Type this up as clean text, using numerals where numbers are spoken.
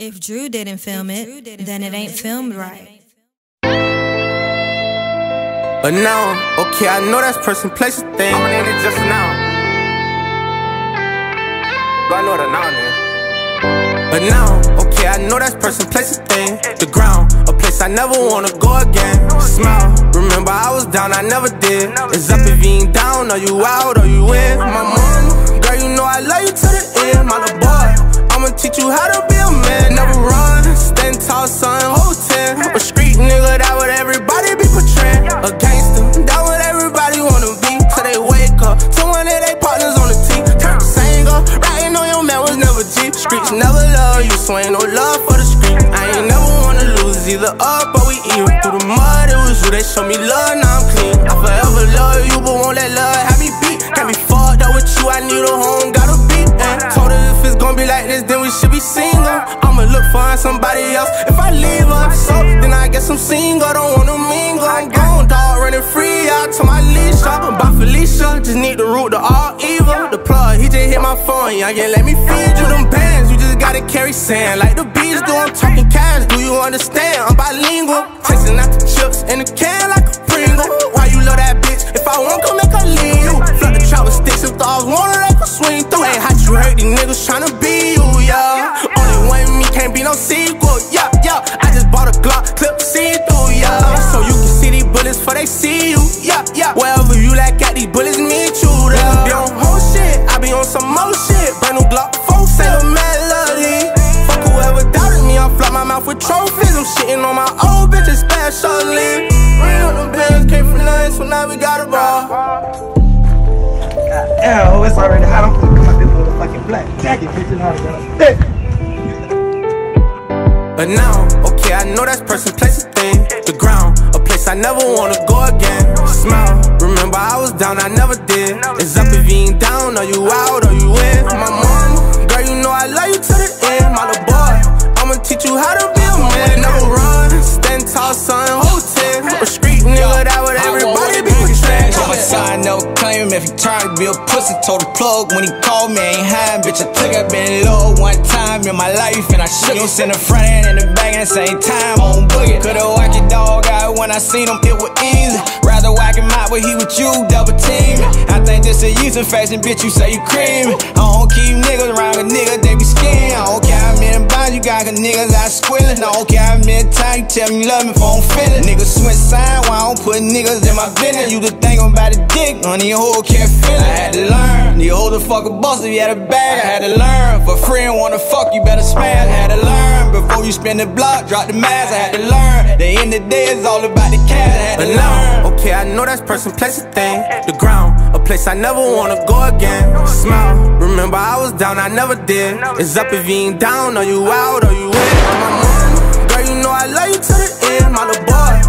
If Drew didn't film it, then it ain't filmed right. But now, okay, I know that's person, place, thing. I'm in it just now. But I know that now, man. But now, okay, I know that's person, place, thing. The ground, a place I never wanna go again. Smile, remember I was down, I never did. It's up if you ain't down, are you out, or you in? My mom, girl, you know I love you to the end. My little boy, I'ma teach you how to be a man. Never run, stand tall, son, whole 10. A street nigga, that would everybody be portraying. A gangster, that what everybody wanna be. Till they wake up, till one of they partners on the team. Turn the same up, riding on your man was never cheap. Streets never love you, so ain't no love for the street. I ain't never wanna lose, either up or we even. Through the mud, it was you, they show me love, now I'm clean. I forever love you, but won't let love have me beat. Can't be fucked up with you, I need a home, gotta beat. Told her if it's gon' be like this, then we should be single. I'ma look for somebody else if I leave her. So then I guess I'm single, don't wanna mingle. I'm gone, dog, running free out to my leash shop. By Felicia, just need the root to all evil. The plug, he just hit my phone, y'all can't let me feed you. Them bands, you just gotta carry sand like the bees do. I'm talking cash, do you understand? I'm bilingual, tasting out the chips in the can like a Pringle. Why you love that bitch? If I want, come make her leave you. Flood the trap with sticks, if dogs wanted, they could swing through. Ain't hot, you hurt, these niggas tryna be you, yeah. Only one in me, can't be no sequel, yeah, yeah. I just bought a Glock, clip see-through, yeah. So you can see these bullets before they see you, yeah, yeah. Wherever you like at, these bullets meet you, yeah. They on whole shit, I be on some more shit. Brand new Glock 4, say the melody. Fuck whoever doubted me, I flop my mouth with trophies. I'm shitting on my old bitches specially. Real, them bands came from nothing, so now we got a ball. Damn, oh, it's already hot. I'm gonna come out this little fucking black jacket, bitch, and all that. But now, okay, I know that's person, place, thing. The ground, a place I never wanna go again. Smile, remember I was down, I never did. It's up if you ain't down, are you out, or you in? My mom, girl, you know I love you to the end. My little boy, I'ma teach you how to be a man. Never run, stand tall, son, whole 10. A street nigga, that would everybody be portraying. Homicide, no claim. If he tried to be a pussy, told the plug when he called me, I ain't hiding, bitch. I think I've been low one time in my life, and I shook. You send a front end and the back at the same time on boogie. Coulda whacked your dog out when I seen him, it was easy. Rather whack him out when he with you, double teaming. I think this a using fashion, bitch. You say you creaming. I don't keep niggas around, cause niggas they be scared. I don't care how many bonds you got, cause niggas I squilling. I don't care how many times you tell me love me if I don't feel it. Niggas switch side, why I don't put niggas in my business? You just think about the dick on your whole care feeling. I had to learn. You hold the fucking boss if you had a bag. I had to learn. If a friend wanna fuck, you better smash. I had to learn. Before you spin the block, drop the mask. I had to learn. The end of the day is all about the cash. I had to learn. Okay, I know that's person, place, thing. The ground, a place I never wanna go again. Smile, remember I was down, I never did. It's up if you ain't down, are you out, or you in? Girl, you know I love you to the end. My little boy,